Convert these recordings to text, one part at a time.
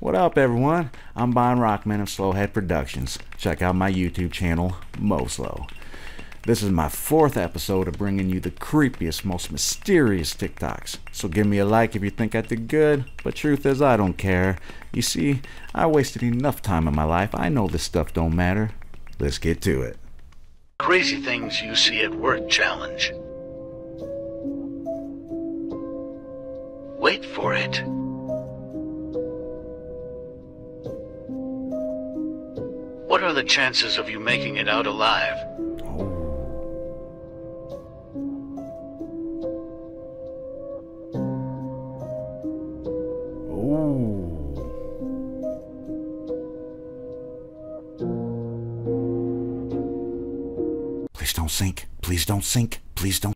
What up, everyone? I'm Buyin' Rockman of Slowhead Productions. Check out my YouTube channel, MoSlow. This is my 4th episode of bringing you the creepiest, most mysterious TikToks. So give me a like if you think I did good, but truth is I don't care. You see, I wasted enough time in my life. I know this stuff don't matter. Let's get to it. Crazy things you see at work challenge. Wait for it. What are the chances of you making it out alive? Please don't sink. Please don't sink. Please don't.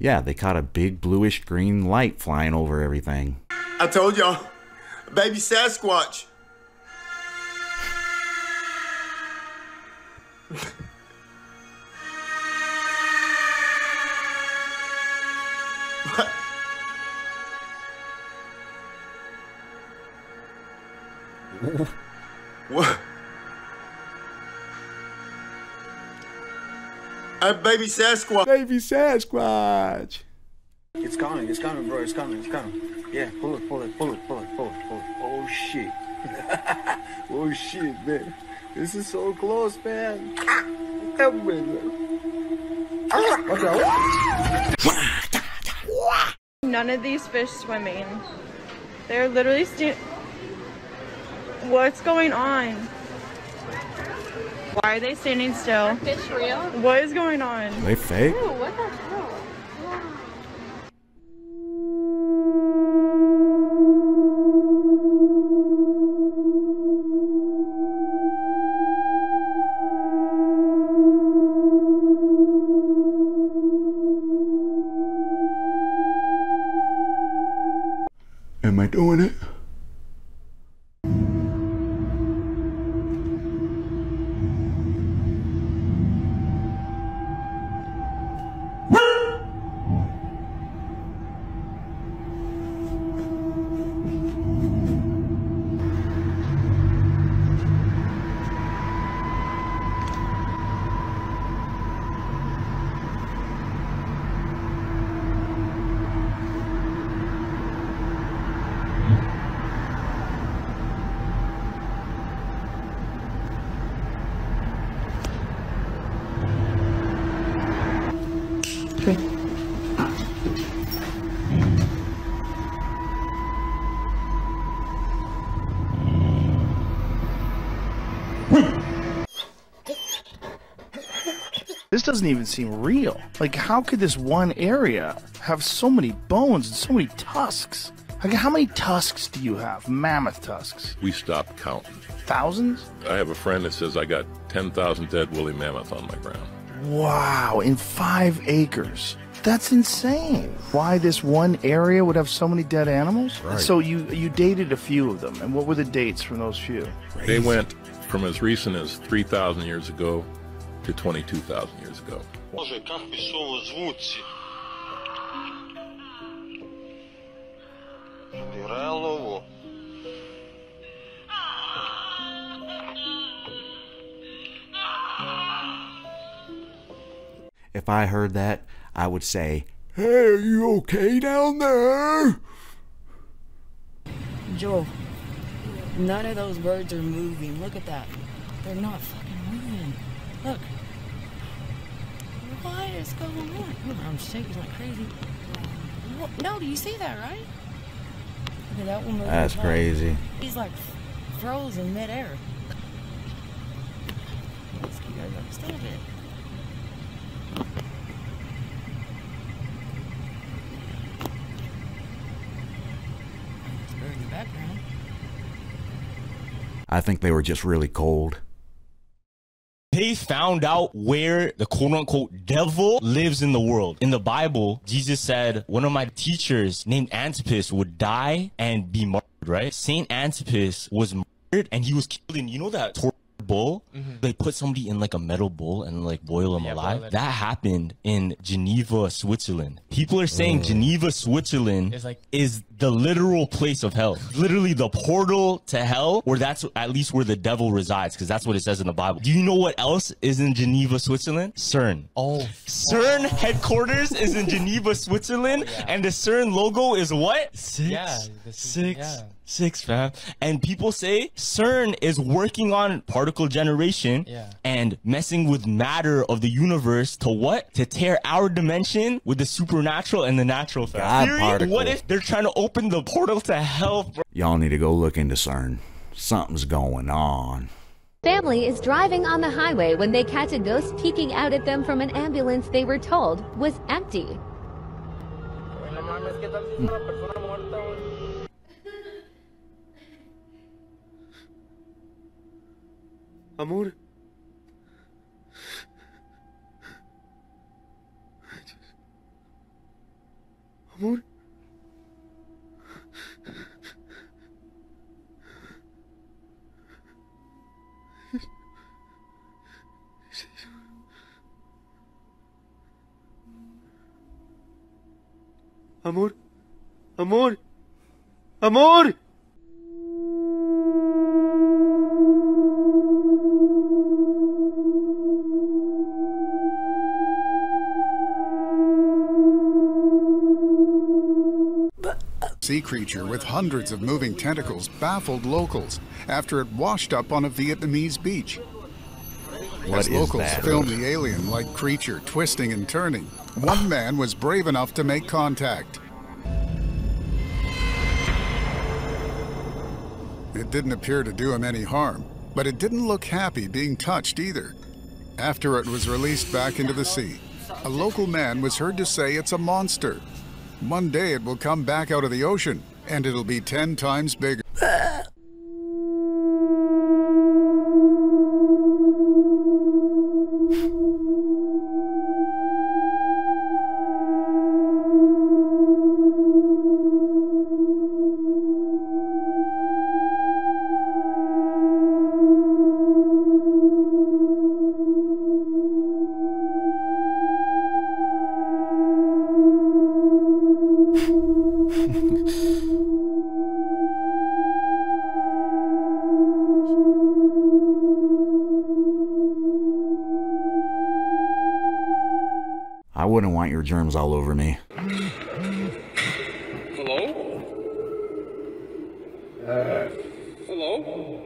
Yeah, they caught a big bluish green light flying over everything. I told y'all. Baby Sasquatch. What? Baby Sasquatch. Baby Sasquatch. It's coming. It's coming, bro. It's coming. It's coming. Yeah, pull it, pull it, pull it, pull it, pull it, pull it. Oh shit. Oh shit, man. This is so close, man. None of these fish swimming. They're literally what's going on? Why are they standing still? Are fish real? What is going on? Are they fake? Ew, what the hell? Am I doing it? This doesn't even seem real. Like, how could this one area have so many bones and so many tusks? Like, how many tusks do you have? Mammoth tusks. We stopped counting. Thousands? I have a friend that says I got 10,000 dead woolly mammoth on my ground. Wow, in 5 acres. That's insane. Why this one area would have so many dead animals? Right. So you dated a few of them. And what were the dates from those few? Crazy. They went from as recent as 3,000 years ago to 22,000 years ago. If I heard that, I would say, "Hey, are you okay down there?" Joel, none of those birds are moving. Look at that. They're not fucking moving. Look. What is going on? I'm shaking like crazy. What? No, do you see that, right? Okay, that one moved. That's crazy. He's like frozen midair. Let's keep going up still a bit. It's buried in the background. I think they were just really cold. They found out where the quote-unquote devil lives in the world. In the Bible, Jesus said, one of my teachers named Antipas would die and be martyred, right? Saint Antipas was martyred and he was killed in, you know that torture bowl? Mm-hmm. They put somebody in like a metal bowl and like boil them alive. Boil that happened in Geneva, Switzerland. People are saying Geneva, Switzerland is like the literal place of hell. Literally the portal to hell, or that's at least where the devil resides, because that's what it says in the Bible. Do you know what else is in Geneva, Switzerland? CERN. Oh. CERN headquarters is in Geneva, Switzerland, and the CERN logo is what? Six. Yeah, six, fam. And people say CERN is working on particle generation and messing with matter of the universe to what? To tear our dimension with the supernatural and the natural, fam. What if they're trying to open the portal to hell? Y'all need to go look into CERN. Something's going on. Family is driving on the highway when they catch a ghost peeking out at them from an ambulance they were told was empty. Amor. Amor. Amor. Amor. Amor. Sea creature with hundreds of moving tentacles baffled locals after it washed up on a Vietnamese beach. As locals filmed the alien-like creature twisting and turning, one man was brave enough to make contact. It didn't appear to do him any harm, but it didn't look happy being touched either. After it was released back into the sea, a local man was heard to say it's a monster. One day it will come back out of the ocean, and it'll be 10 times bigger. I wouldn't want your germs all over me. Hello? Hello? Hello?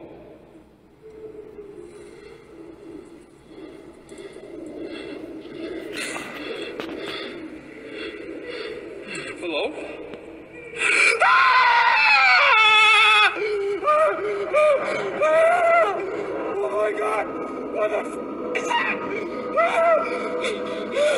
Oh my God! What the f is that? Run.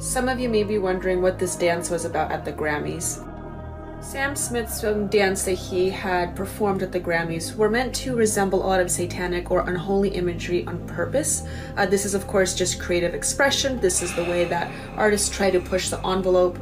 Some of you may be wondering what this dance was about at the Grammys. Sam Smith's dance that he had performed at the Grammys were meant to resemble a lot of satanic or unholy imagery on purpose. This is of course just creative expression. This is the way that artists try to push the envelope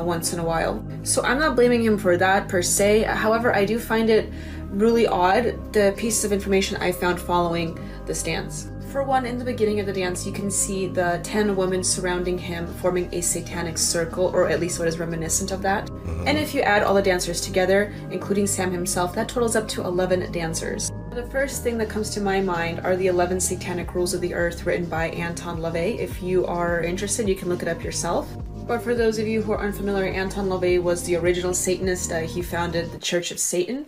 once in a while. So I'm not blaming him for that per se. However, I do find it really odd, the pieces of information I found following this dance. For one, in the beginning of the dance, you can see the 10 women surrounding him forming a satanic circle, or at least what is reminiscent of that. And if you add all the dancers together, including Sam himself, that totals up to 11 dancers. The first thing that comes to my mind are the 11 Satanic Rules of the Earth written by Anton LaVey. If you are interested, you can look it up yourself. But for those of you who are unfamiliar, Anton LaVey was the original Satanist. He founded the Church of Satan,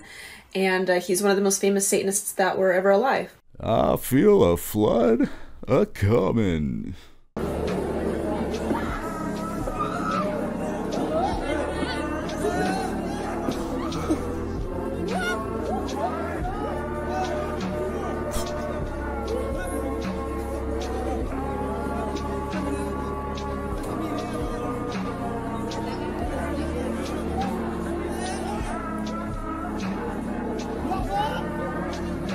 and he's one of the most famous Satanists that were ever alive. I feel a flood a-comin'.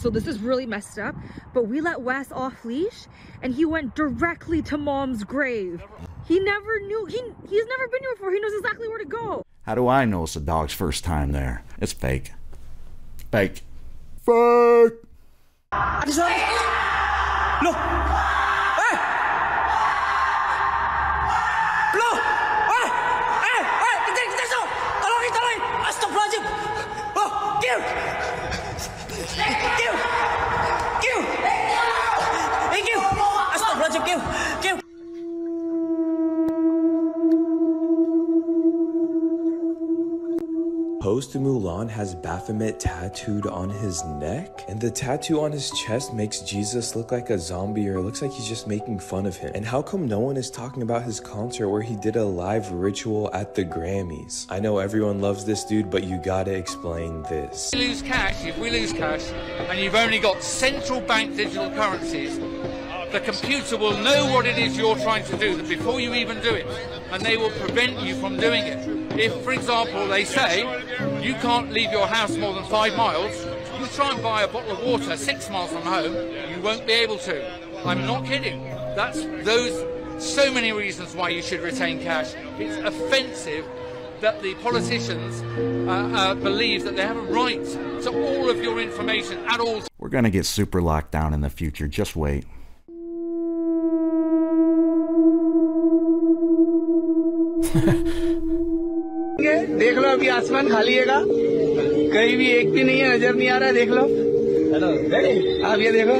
So this is really messed up, but we let Wes off leash and he went directly to mom's grave. He never knew, he's never been here before, he knows exactly where to go. How do I know it's a dog's first time there? It's fake. Fake. Fake! No! Hey! No! Hey! Hey! Hey! Post Malone has Baphomet tattooed on his neck, and the tattoo on his chest makes Jesus look like a zombie, or it looks like he's just making fun of him. And how come no one is talking about his concert where he did a live ritual at the Grammys? I know everyone loves this dude, but you gotta explain this. If we lose cash, and you've only got central bank digital currencies, the computer will know what it is you're trying to do before you even do it, and they will prevent you from doing it. If, for example, they say you can't leave your house more than 5 miles, you try and buy a bottle of water 6 miles from home, you won't be able to. I'm not kidding. So many reasons why you should retain cash. It's offensive that the politicians believe that they have a right to all of your information at all. We're going to get super locked down in the future. Just wait. देख लो अभी आसमान खाली हैगा कहीं भी एक भी नहीं है नजर नहीं आ रहा देख लो हेलो आप ये देखो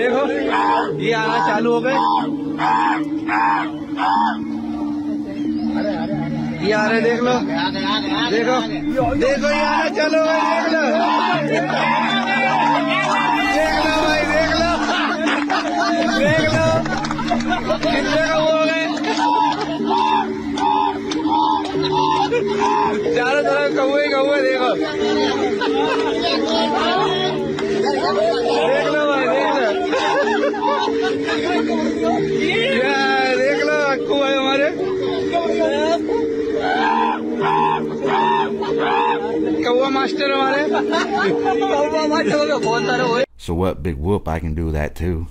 देखो ये आना चालू हो गए ये आ रहे देख लो देखो देखो ये आना चालू हो गए देख लो देख लो So what, big whoop, I can do that too.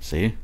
See?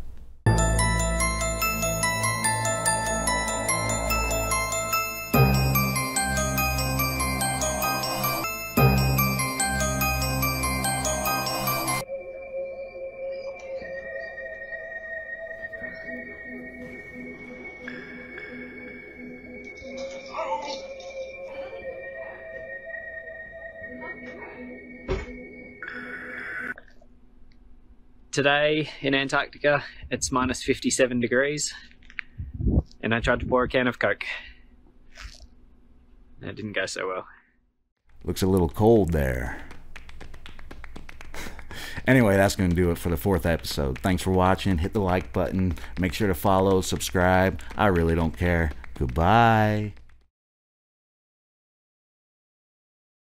Today in Antarctica, it's minus 57 degrees, and I tried to pour a can of Coke. It didn't go so well. Looks a little cold there. Anyway, that's going to do it for the 4th episode. Thanks for watching. Hit the like button. Make sure to follow, subscribe. I really don't care. Goodbye.